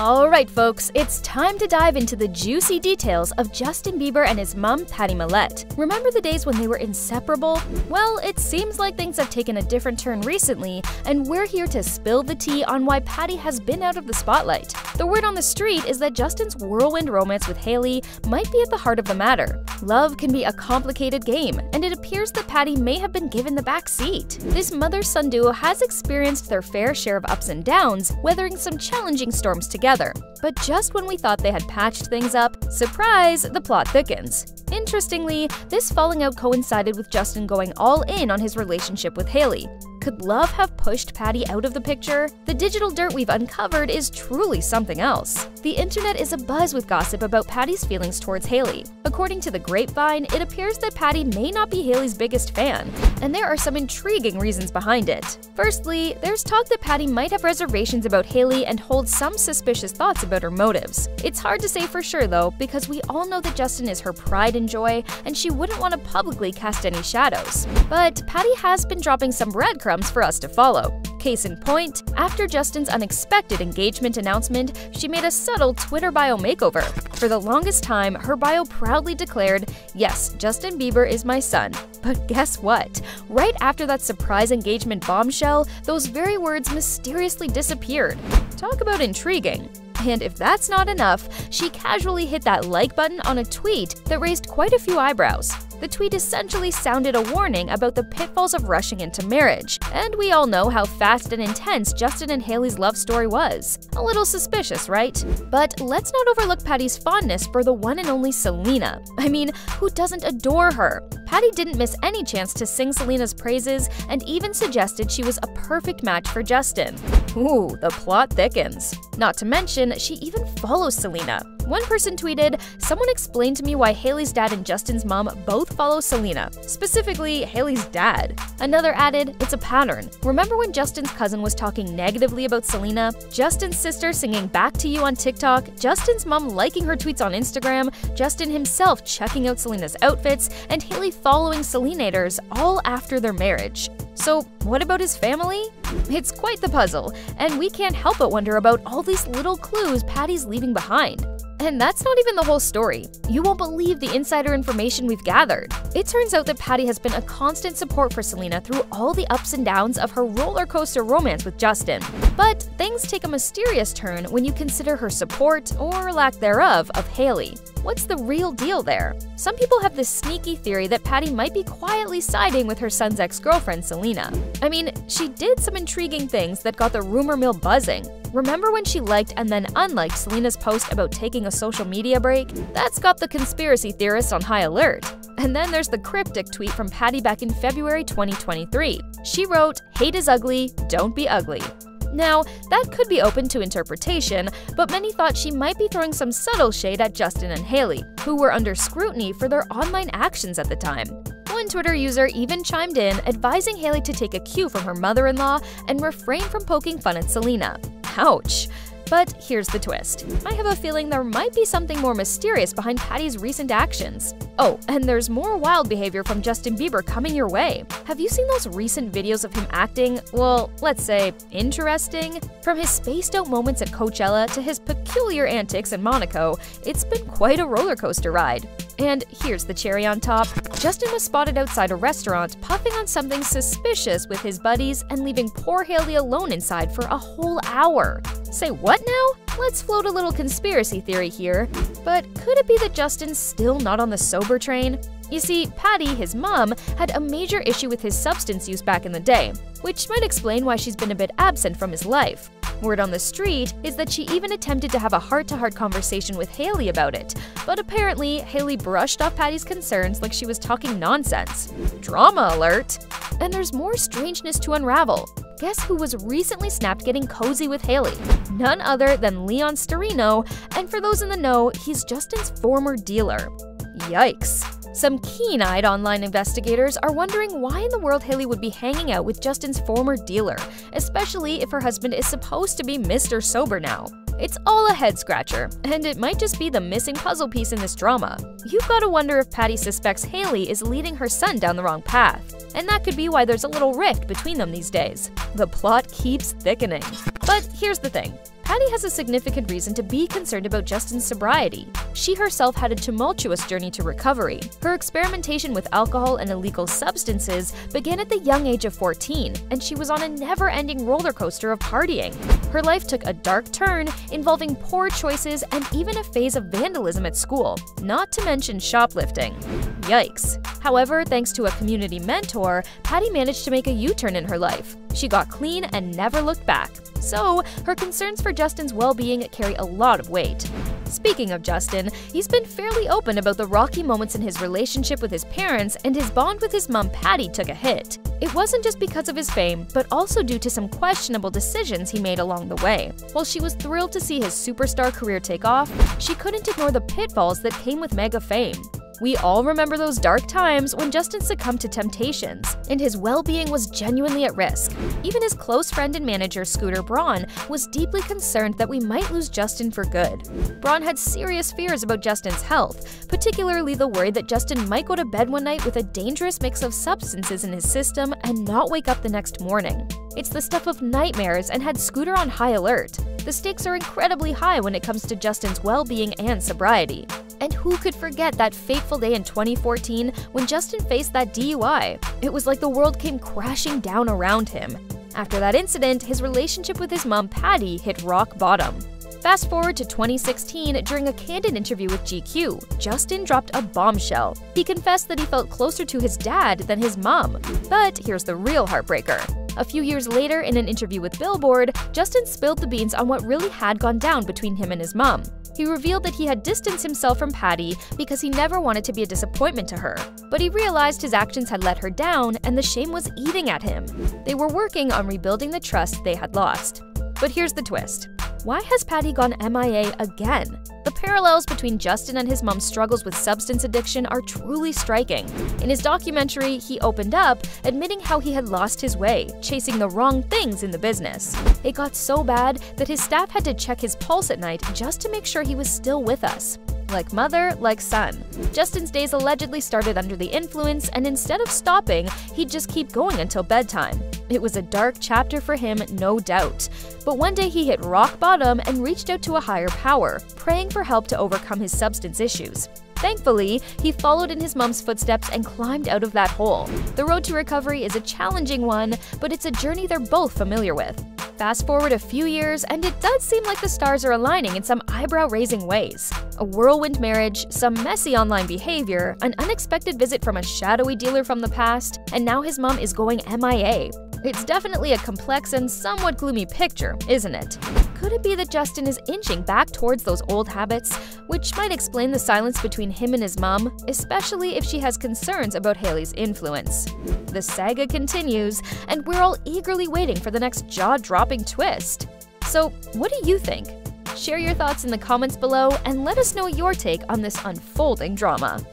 Alright folks, it's time to dive into the juicy details of Justin Bieber and his mom, Pattie Mallette. Remember the days when they were inseparable? Well, it seems like things have taken a different turn recently, and we're here to spill the tea on why Pattie has been out of the spotlight. The word on the street is that Justin's whirlwind romance with Hailey might be at the heart of the matter. Love can be a complicated game, and it appears that Pattie may have been given the back seat. This mother-son duo has experienced their fair share of ups and downs, weathering some challenging storms together. But just when we thought they had patched things up, surprise, the plot thickens. Interestingly, this falling out coincided with Justin going all in on his relationship with Hailey. Could love have pushed Pattie out of the picture? The digital dirt we've uncovered is truly something else. The internet is abuzz with gossip about Pattie's feelings towards Hailey. According to the grapevine, it appears that Pattie may not be Hailey's biggest fan, and there are some intriguing reasons behind it. Firstly, there's talk that Pattie might have reservations about Hailey and holds some suspicious thoughts about her motives. It's hard to say for sure though, because we all know that Justin is her pride and joy, and she wouldn't want to publicly cast any shadows. But Pattie has been dropping some breadcrumbs for us to follow. Case in point, after Justin's unexpected engagement announcement, she made a subtle Twitter bio makeover. For the longest time, her bio proudly declared, "Yes, Justin Bieber is my son." But guess what? Right after that surprise engagement bombshell, those very words mysteriously disappeared. Talk about intriguing. And if that's not enough, she casually hit that like button on a tweet that raised quite a few eyebrows. The tweet essentially sounded a warning about the pitfalls of rushing into marriage, and we all know how fast and intense Justin and Hailey's love story was. A little suspicious, right? But let's not overlook Pattie's fondness for the one and only Selena. I mean, who doesn't adore her? Pattie didn't miss any chance to sing Selena's praises and even suggested she was a perfect match for Justin. Ooh, the plot thickens. Not to mention, she even follows Selena. One person tweeted, "Someone explained to me why Hailey's dad and Justin's mom both follow Selena, specifically Hailey's dad." Another added, "It's a pattern. Remember when Justin's cousin was talking negatively about Selena? Justin's sister singing 'Back to You' on TikTok, Justin's mom liking her tweets on Instagram, Justin himself checking out Selena's outfits, and Hailey following Selenators all after their marriage." So what about his family? It's quite the puzzle, and we can't help but wonder about all these little clues Pattie's leaving behind. And that's not even the whole story. You won't believe the insider information we've gathered. It turns out that Pattie has been a constant support for Selena through all the ups and downs of her roller coaster romance with Justin. But things take a mysterious turn when you consider her support, or lack thereof, of Hailey. What's the real deal there? Some people have this sneaky theory that Pattie might be quietly siding with her son's ex-girlfriend, Selena. I mean, she did some intriguing things that got the rumor mill buzzing. Remember when she liked and then unliked Selena's post about taking a social media break? That's got the conspiracy theorists on high alert. And then there's the cryptic tweet from Pattie back in February 2023. She wrote, "Hate is ugly, don't be ugly." Now, that could be open to interpretation, but many thought she might be throwing some subtle shade at Justin and Hailey, who were under scrutiny for their online actions at the time. One Twitter user even chimed in, advising Hailey to take a cue from her mother-in-law and refrain from poking fun at Selena. Ouch! But here's the twist. I have a feeling there might be something more mysterious behind Pattie's recent actions. Oh, and there's more wild behavior from Justin Bieber coming your way. Have you seen those recent videos of him acting, well, let's say, interesting? From his spaced out moments at Coachella to his peculiar antics in Monaco, it's been quite a roller coaster ride. And here's the cherry on top. Justin was spotted outside a restaurant puffing on something suspicious with his buddies and leaving poor Hailey alone inside for a whole hour. Say what now? Let's float a little conspiracy theory here. But could it be that Justin's still not on the sober train? You see, Pattie, his mom, had a major issue with his substance use back in the day, which might explain why she's been a bit absent from his life. Word on the street is that she even attempted to have a heart-to-heart conversation with Hailey about it, but apparently Hailey brushed off Pattie's concerns like she was talking nonsense. Drama alert! And there's more strangeness to unravel. Guess who was recently snapped getting cozy with Hailey? None other than Leon Starino, and for those in the know, he's Justin's former dealer. Yikes! Some keen-eyed online investigators are wondering why in the world Hailey would be hanging out with Justin's former dealer, especially if her husband is supposed to be Mr. Sober now. It's all a head-scratcher, and it might just be the missing puzzle piece in this drama. You've got to wonder if Pattie suspects Hailey is leading her son down the wrong path, and that could be why there's a little rift between them these days. The plot keeps thickening. But here's the thing. Pattie has a significant reason to be concerned about Justin's sobriety. She herself had a tumultuous journey to recovery. Her experimentation with alcohol and illegal substances began at the young age of 14, and she was on a never-ending roller coaster of partying. Her life took a dark turn, involving poor choices and even a phase of vandalism at school, not to mention shoplifting. Yikes. However, thanks to a community mentor, Pattie managed to make a U-turn in her life. She got clean and never looked back. So, her concerns for Justin's well-being carry a lot of weight. Speaking of Justin, he's been fairly open about the rocky moments in his relationship with his parents, and his bond with his mom Pattie took a hit. It wasn't just because of his fame, but also due to some questionable decisions he made along the way. While she was thrilled to see his superstar career take off, she couldn't ignore the pitfalls that came with mega fame. We all remember those dark times when Justin succumbed to temptations, and his well-being was genuinely at risk. Even his close friend and manager Scooter Braun was deeply concerned that we might lose Justin for good. Braun had serious fears about Justin's health, particularly the worry that Justin might go to bed one night with a dangerous mix of substances in his system and not wake up the next morning. It's the stuff of nightmares and had Scooter on high alert. The stakes are incredibly high when it comes to Justin's well-being and sobriety. And who could forget that fateful day in 2014 when Justin faced that DUI? It was like the world came crashing down around him. After that incident, his relationship with his mom Pattie hit rock bottom. Fast forward to 2016, during a candid interview with GQ, Justin dropped a bombshell. He confessed that he felt closer to his dad than his mom. But here's the real heartbreaker. A few years later, in an interview with Billboard, Justin spilled the beans on what really had gone down between him and his mom. He revealed that he had distanced himself from Pattie because he never wanted to be a disappointment to her. But he realized his actions had let her down, and the shame was eating at him. They were working on rebuilding the trust they had lost. But here's the twist. Why has Pattie gone MIA again? The parallels between Justin and his mom's struggles with substance addiction are truly striking. In his documentary, he opened up, admitting how he had lost his way, chasing the wrong things in the business. It got so bad that his staff had to check his pulse at night just to make sure he was still with us. Like mother, like son. Justin's days allegedly started under the influence, and instead of stopping, he'd just keep going until bedtime. It was a dark chapter for him, no doubt. But one day he hit rock bottom and reached out to a higher power, praying for help to overcome his substance issues. Thankfully, he followed in his mom's footsteps and climbed out of that hole. The road to recovery is a challenging one, but it's a journey they're both familiar with. Fast forward a few years, and it does seem like the stars are aligning in some eyebrow-raising ways. A whirlwind marriage, some messy online behavior, an unexpected visit from a shadowy dealer from the past, and now his mom is going MIA. It's definitely a complex and somewhat gloomy picture, isn't it? Could it be that Justin is inching back towards those old habits, which might explain the silence between him and his mom, especially if she has concerns about Hailey's influence? The saga continues, and we're all eagerly waiting for the next jaw-dropping twist. So, what do you think? Share your thoughts in the comments below and let us know your take on this unfolding drama.